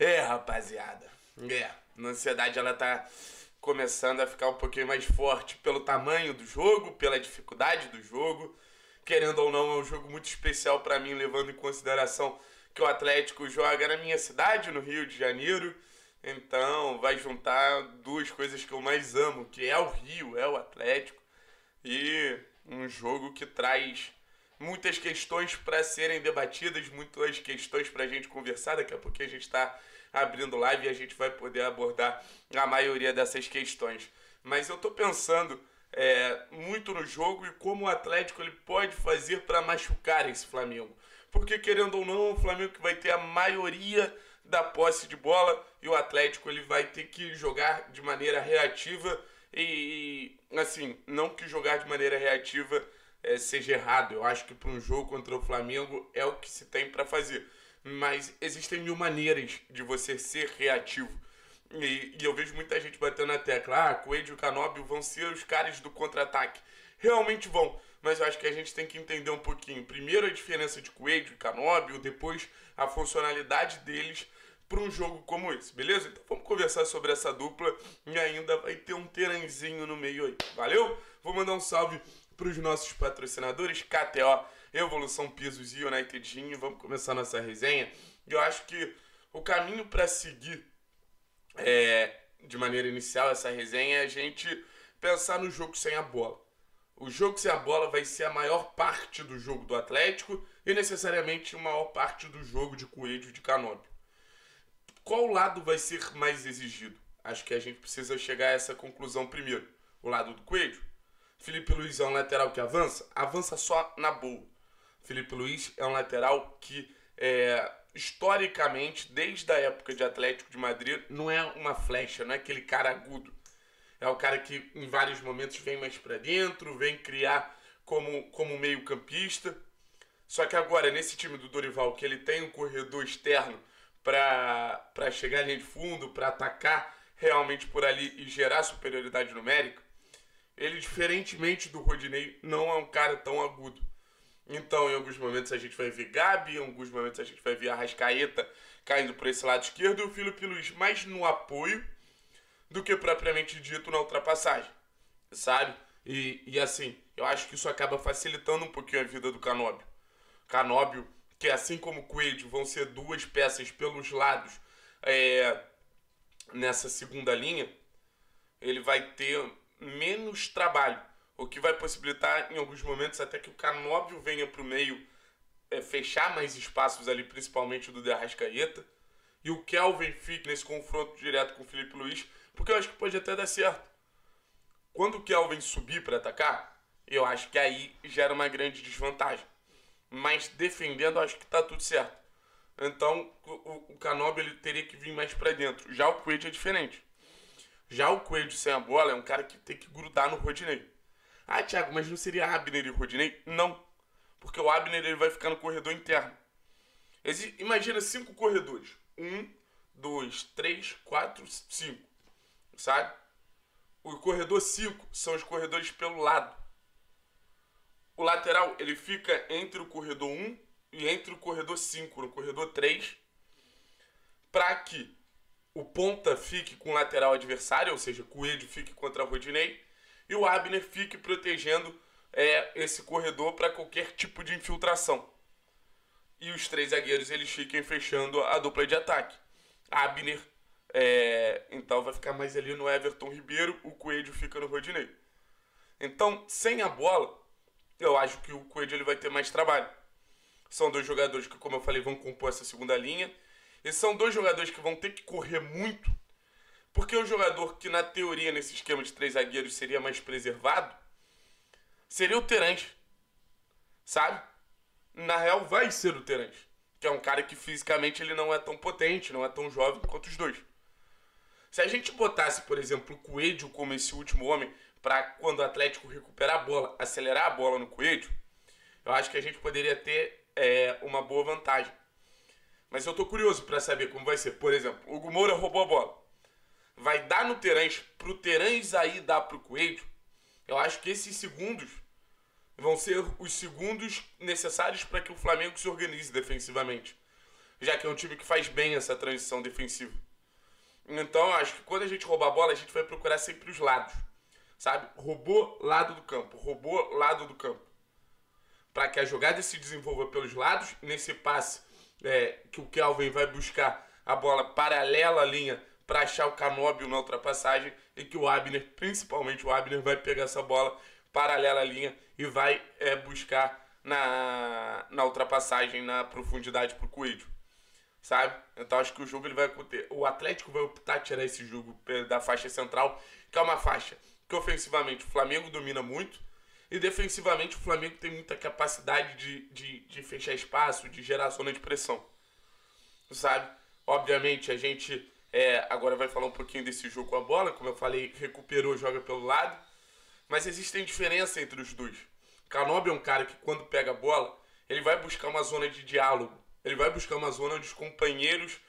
É, rapaziada. É, a ansiedade ela tá começando a ficar um pouquinho mais forte pelo tamanho do jogo, pela dificuldade do jogo. Querendo ou não, é um jogo muito especial pra mim, levando em consideração que o Atlético joga na minha cidade, no Rio de Janeiro. Então, vai juntar duas coisas que eu mais amo, que é o Rio, é o Atlético. E um jogo que traz muitas questões para serem debatidas, muitas questões para a gente conversar. Daqui a pouco a gente está abrindo live e a gente vai poder abordar a maioria dessas questões. Mas eu estou pensando muito no jogo e como o Atlético ele pode fazer para machucar esse Flamengo. Porque, querendo ou não, o Flamengo que vai ter a maioria da posse de bola e o Atlético ele vai ter que jogar de maneira reativa e assim, não que jogar de maneira reativa seja errado. Eu acho que para um jogo contra o Flamengo é o que se tem para fazer. Mas existem mil maneiras de você ser reativo. E eu vejo muita gente batendo na tecla, Coelho e Canobbio vão ser os caras do contra-ataque. Realmente vão, mas eu acho que a gente tem que entender um pouquinho. Primeiro a diferença de Coelho e Canobbio, depois a funcionalidade deles para um jogo como esse, beleza? Então vamos conversar sobre essa dupla e ainda vai ter um Teranzinho no meio aí, valeu? Vou mandar um salve para os nossos patrocinadores, KTO, Evolução, Pisos e Unitedinho. Vamos começar nossa resenha. Eu acho que o caminho para seguir de maneira inicial essa resenha é a gente pensar no jogo sem a bola. O jogo sem a bola vai ser a maior parte do jogo do Atlético e necessariamente a maior parte do jogo de Coelho e de Canobbio. Qual lado vai ser mais exigido? Acho que a gente precisa chegar a essa conclusão primeiro. O lado do Coelho. Filipe Luís é um lateral que avança só na boa. Filipe Luís é um lateral que, historicamente, desde a época de Atlético de Madrid, não é uma flecha, não é aquele cara agudo. É o cara que em vários momentos vem mais para dentro, vem criar como meio campista. Só que agora, nesse time do Dorival, que ele tem um corredor externo para chegar ali de fundo, para atacar realmente por ali e gerar superioridade numérica, ele, diferentemente do Rodinei, não é um cara tão agudo. Então, em alguns momentos a gente vai ver Gabi, em alguns momentos a gente vai ver a Arrascaeta caindo por esse lado esquerdo e o Filipe Luís mais no apoio do que propriamente dito na ultrapassagem, sabe? E assim, eu acho que isso acaba facilitando um pouquinho a vida do Canobbio. Canobbio, que assim como o Coelho, vão ser duas peças pelos lados nessa segunda linha, ele vai ter menos trabalho, o que vai possibilitar em alguns momentos até que o Canobbio venha para o meio, fechar mais espaços ali, principalmente do De Arrascaeta, e o Kelvin fique nesse confronto direto com o Filipe Luís, porque eu acho que pode até dar certo. Quando o Kelvin subir para atacar, eu acho que aí gera uma grande desvantagem. Mas defendendo, eu acho que está tudo certo. Então, o Canobbio ele teria que vir mais para dentro. Já o Coelho é diferente. Já o Coelho sem a bola é um cara que tem que grudar no Rodinei. Ah, Thiago, mas não seria Abner e Rodinei? Não. Porque o Abner ele vai ficar no corredor interno. Imagina 5 corredores. 1, 2, 3, 4, 5. Sabe? O corredor 5 são os corredores pelo lado. O lateral, ele fica entre o corredor 1 e entre o corredor 5, no corredor 3, para que o ponta fique com o lateral adversário, ou seja, o Coelho fique contra o Rodinei, e o Abner fique protegendo esse corredor para qualquer tipo de infiltração. E os 3 zagueiros, eles fiquem fechando a dupla de ataque. Abner então vai ficar mais ali no Everton Ribeiro, o Coelho fica no Rodinei. Então, sem a bola, eu acho que o Coelho ele vai ter mais trabalho. São 2 jogadores que, como eu falei, vão compor essa segunda linha. E são 2 jogadores que vão ter que correr muito, porque o jogador que, na teoria, nesse esquema de 3 zagueiros seria mais preservado, seria o Terange, sabe? Na real, vai ser o Terange, que é um cara que fisicamente ele não é tão potente, não é tão jovem quanto os 2. Se a gente botasse, por exemplo, o Coelho como esse último homem, para quando o Atlético recuperar a bola, acelerar a bola no Coelho, eu acho que a gente poderia ter uma boa vantagem. Mas eu tô curioso para saber como vai ser. Por exemplo, o Gomorá roubou a bola. Vai dar no Terans, pro Terans aí dar pro Coelho. Eu acho que esses segundos vão ser os segundos necessários para que o Flamengo se organize defensivamente. já que é um time que faz bem essa transição defensiva. Então, acho que quando a gente roubar a bola, a gente vai procurar sempre os lados, sabe? Roubou lado do campo, roubou lado do campo. Para que a jogada se desenvolva pelos lados, nesse passe que o Kelvin vai buscar a bola paralela à linha para achar o Canobbio na ultrapassagem, e que o Abner, principalmente o Abner, vai pegar essa bola paralela à linha e vai buscar na ultrapassagem, na profundidade para o Coelho, sabe? Então acho que o jogo ele vai acontecer. O Atlético vai optar tirar esse jogo da faixa central, que é uma faixa que ofensivamente o Flamengo domina muito e defensivamente o Flamengo tem muita capacidade de fechar espaço, de gerar zona de pressão, sabe? Obviamente a gente agora vai falar um pouquinho desse jogo com a bola, como eu falei, recuperou, joga pelo lado, mas existem diferenças entre os dois. Canobbio é um cara que quando pega a bola, ele vai buscar uma zona de diálogo, ele vai buscar uma zona onde os companheiros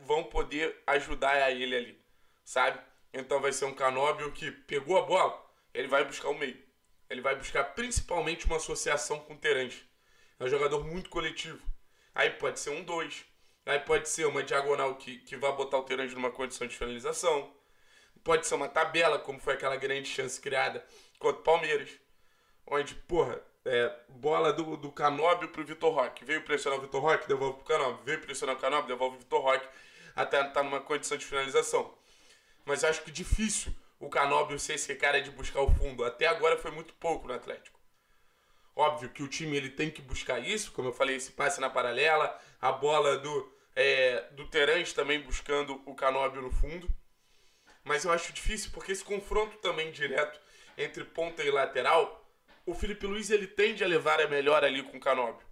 vão poder ajudar a ele ali, sabe? Então vai ser um Canobbio que pegou a bola, ele vai buscar o meio, ele vai buscar principalmente uma associação com o Terange. É um jogador muito coletivo, aí pode ser um 2, aí pode ser uma diagonal que vai botar o Terange numa condição de finalização, pode ser uma tabela, como foi aquela grande chance criada contra o Palmeiras, onde, porra, bola do Canobbio pro Vitor Roque, veio pressionar o Vitor Roque, devolve pro Canobbio, veio pressionar o Canobbio, devolve o Vitor Roque, até tá numa condição de finalização. Mas acho que difícil o Canobbio ser esse cara de buscar o fundo. Até agora foi muito pouco no Atlético. Óbvio que o time ele tem que buscar isso, como eu falei, esse passe na paralela, a bola do Terans também buscando o Canobbio no fundo. Mas eu acho difícil porque esse confronto também direto entre ponta e lateral, o Filipe Luís ele tende a levar a melhor ali com o Canobbio.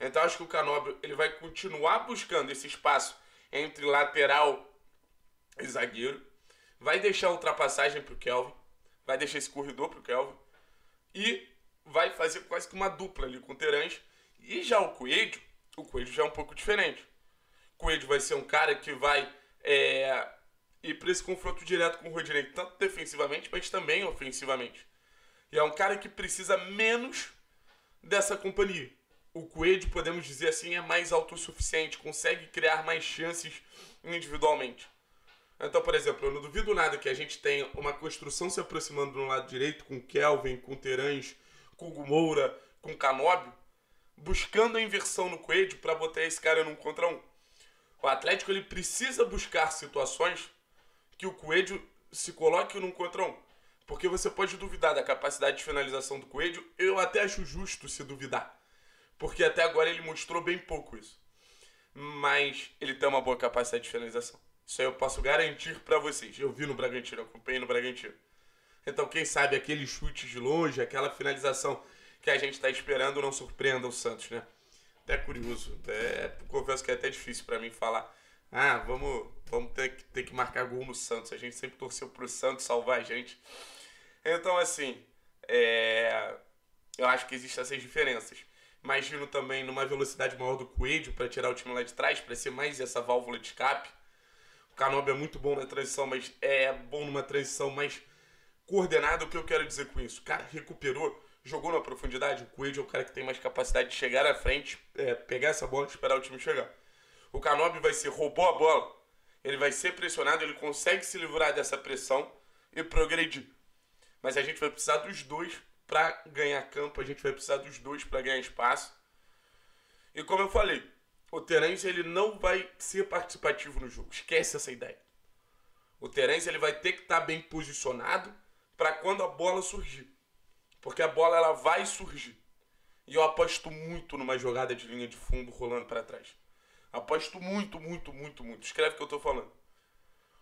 Então acho que o Canobbio ele vai continuar buscando esse espaço entre lateral e zagueiro, vai deixar a ultrapassagem para o Kelvin, vai deixar esse corredor para o Kelvin e vai fazer quase que uma dupla ali com o Terange. E já o Coelho já é um pouco diferente. O Coelho vai ser um cara que vai ir para esse confronto direto com o Rodinei, tanto defensivamente, mas também ofensivamente. E é um cara que precisa menos dessa companhia. O Coelho, podemos dizer assim, é mais autossuficiente, consegue criar mais chances individualmente. Então, por exemplo, eu não duvido nada que a gente tenha uma construção se aproximando do lado direito, com o Kelvin, com o Terans, com o Moura, com o Canobbio, buscando a inversão no Coelho para botar esse cara num contra um. O Atlético ele precisa buscar situações que o Coelho se coloque num contra um, porque você pode duvidar da capacidade de finalização do Coelho, eu até acho justo se duvidar, porque até agora ele mostrou bem pouco isso. Mas ele tem uma boa capacidade de finalização. Isso aí eu posso garantir pra vocês. Eu vi no Bragantino, eu acompanhei no Bragantino. Então quem sabe aqueles chutes de longe, aquela finalização que a gente tá esperando não surpreenda o Santos, né? Até curioso. Confesso que é até difícil pra mim falar. Ah, vamos ter que marcar gol no Santos. A gente sempre torceu pro Santos salvar a gente. Então assim, eu acho que existem essas diferenças. Imagino também numa velocidade maior do Coelho pra tirar o time lá de trás, pra ser mais essa válvula de escape. Canobbio é muito bom na transição, mas é bom numa transição mais coordenada. O que eu quero dizer com isso? O cara recuperou, jogou na profundidade. O Coelho é o cara que tem mais capacidade de chegar à frente, pegar essa bola e esperar o time chegar. O Canobbio vai ser, roubou a bola, ele vai ser pressionado, ele consegue se livrar dessa pressão e progredir. Mas a gente vai precisar dos dois para ganhar campo, a gente vai precisar dos dois para ganhar espaço. E como eu falei, o Terans ele não vai ser participativo no jogo. Esquece essa ideia. O Terans ele vai ter que estar bem posicionado para quando a bola surgir. Porque a bola ela vai surgir. E eu aposto muito numa jogada de linha de fundo rolando para trás. Aposto muito, muito, muito, muito. Escreve o que eu tô falando.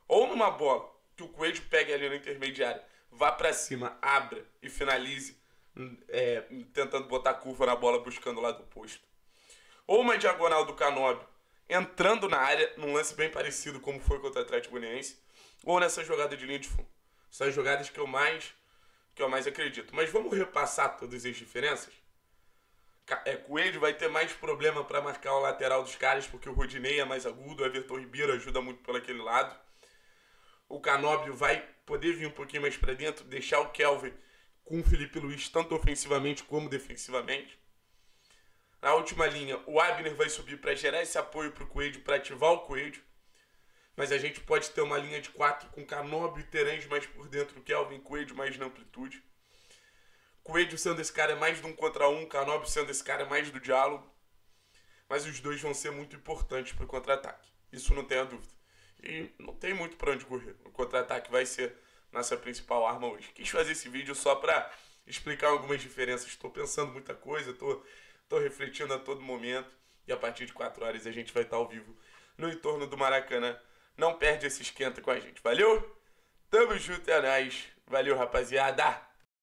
Ou numa bola que o Coelho pegue ali na intermediária, vá para cima, abra e finalize, tentando botar curva na bola, buscando o lado oposto. Ou uma diagonal do Canobbio entrando na área, num lance bem parecido como foi contra o Atlético Paranaense, ou nessa jogada de linha de fundo. São as jogadas que eu mais acredito. Mas vamos repassar todas as diferenças? Coelho vai ter mais problema para marcar o lateral dos caras, porque o Rodinei é mais agudo, o Everton Ribeiro ajuda muito por aquele lado. O Canobbio vai poder vir um pouquinho mais para dentro, deixar o Kelvin com o Filipe Luís, tanto ofensivamente como defensivamente. Na última linha, o Abner vai subir para gerar esse apoio para o Coelho, para ativar o Coelho. Mas a gente pode ter uma linha de 4 com Canobbio e Terange mais por dentro, Kelvin, Coelho mais na amplitude. Coelho sendo esse cara é mais do 1 contra 1, Canobbio sendo esse cara é mais do diálogo. Mas os dois vão ser muito importantes para o contra-ataque. Isso não tenha dúvida. E não tem muito para onde correr. O contra-ataque vai ser nossa principal arma hoje. Quis fazer esse vídeo só para explicar algumas diferenças. Estou pensando muita coisa, estou refletindo a todo momento. E a partir de 4 horas a gente vai estar ao vivo no entorno do Maracanã. Não perde esse esquenta com a gente. Valeu? Tamo junto, é nóis. Valeu, rapaziada.